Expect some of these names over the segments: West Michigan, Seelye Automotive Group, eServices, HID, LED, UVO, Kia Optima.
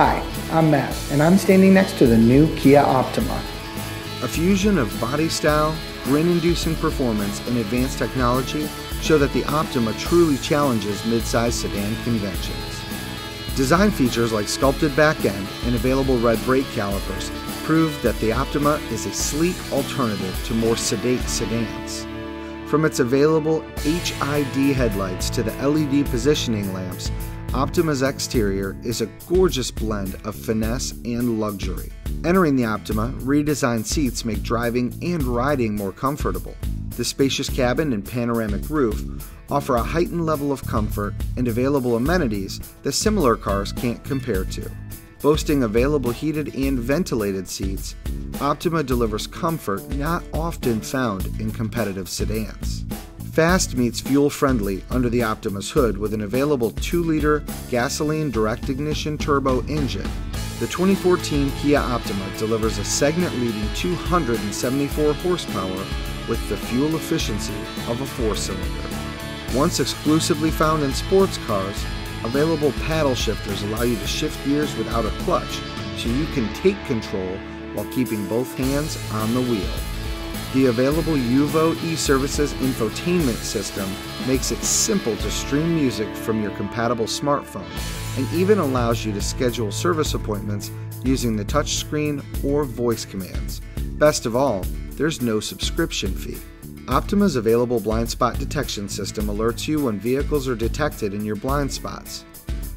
Hi, I'm Matt, and I'm standing next to the new Kia Optima. A fusion of body style, grin-inducing performance, and advanced technology show that the Optima truly challenges midsize sedan conventions. Design features like sculpted back end and available red brake calipers prove that the Optima is a sleek alternative to more sedate sedans. From its available HID headlights to the LED positioning lamps, Optima's exterior is a gorgeous blend of finesse and luxury. Entering the Optima, redesigned seats make driving and riding more comfortable. The spacious cabin and panoramic roof offer a heightened level of comfort and available amenities that similar cars can't compare to. Boasting available heated and ventilated seats, Optima delivers comfort not often found in competitive sedans. Fast meets fuel-friendly under the Optima's hood with an available 2-liter gasoline direct ignition turbo engine. The 2014 Kia Optima delivers a segment-leading 274 horsepower with the fuel efficiency of a 4-cylinder. Once exclusively found in sports cars, available paddle shifters allow you to shift gears without a clutch, so you can take control while keeping both hands on the wheel. The available UVO eServices infotainment system makes it simple to stream music from your compatible smartphone and even allows you to schedule service appointments using the touchscreen or voice commands. Best of all, there's no subscription fee. Optima's available blind spot detection system alerts you when vehicles are detected in your blind spots.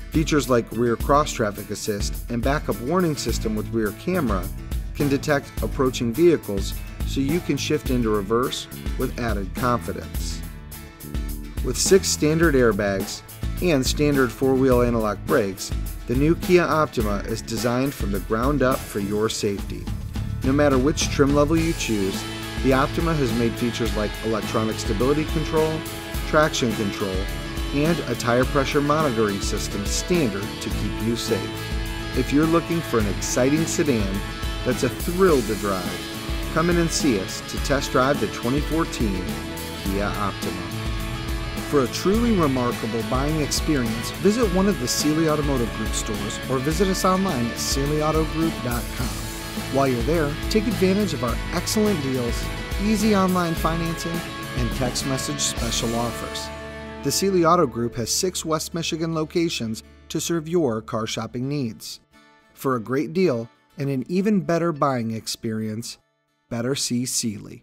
Features like rear cross-traffic assist and backup warning system with rear camera can detect approaching vehicles so you can shift into reverse with added confidence. With 6 standard airbags and standard 4-wheel anti-lock brakes, the new Kia Optima is designed from the ground up for your safety. No matter which trim level you choose, the Optima has made features like electronic stability control, traction control, and a tire pressure monitoring system standard to keep you safe. If you're looking for an exciting sedan that's a thrill to drive, come in and see us to test drive the 2014 Kia Optima. For a truly remarkable buying experience, visit one of the Seelye Automotive Group stores or visit us online at seelyeautogroup.com. While you're there, take advantage of our excellent deals, easy online financing, and text message special offers. The Seelye Auto Group has 6 West Michigan locations to serve your car shopping needs. For a great deal and an even better buying experience, better see Seelye.